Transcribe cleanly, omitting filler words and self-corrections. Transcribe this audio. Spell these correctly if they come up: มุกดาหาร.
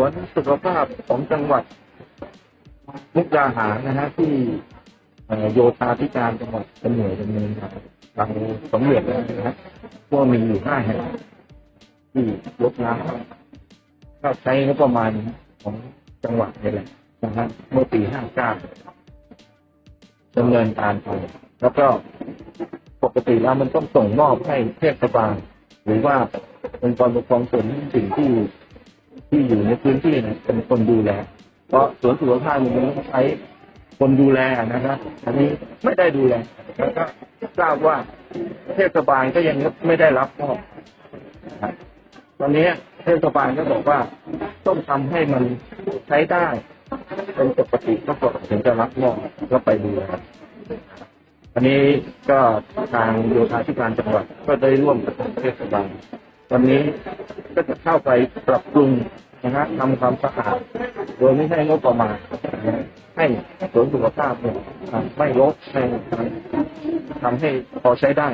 วนสุขภาพของจังหวัดมุกดาหารนะฮะที่โยธาธิการจังหวัดเป็นหน่วยดำเนินการทางสำเร็จแล้วนะฮะว่ามีอยู่5 แห่งที่ลดน้ำก็ใช้งบประมาณของจังหวัดนี่แหละนะฮะเมื่อปี59ดำเนินการไปแล้วก็ปกติแล้วมันต้องส่งมอบให้เทศบาลหรือว่าองค์กรปกครองส่วนสิ่งที่อยู่ในพื้นที่นะเป็นคนดูแลเพราะสวนสุขภาพมันต้องใช้คนดูแลนะครับอันนี้ไม่ได้ดูแลแล้วก็ทราบว่าเทศบาลก็ยังไม่ได้รับมอบตอนนี้เทศบาลก็บอกว่าต้องทำให้มันใช้ได้เป็นปกติก็ถึงจะรับมอบก็ไปดูแลอันนี้ก็ทางโยธาธิการจังหวัดก็ได้ร่วมกับเทศบาลวันนี้ก็จะเข้าไปปรับปรุงนะฮะทำความสะอาดโดยไม่ใช่งบประมาณให้สวนสุขภาพไม่ลดให้ทำให้พอใช้ได้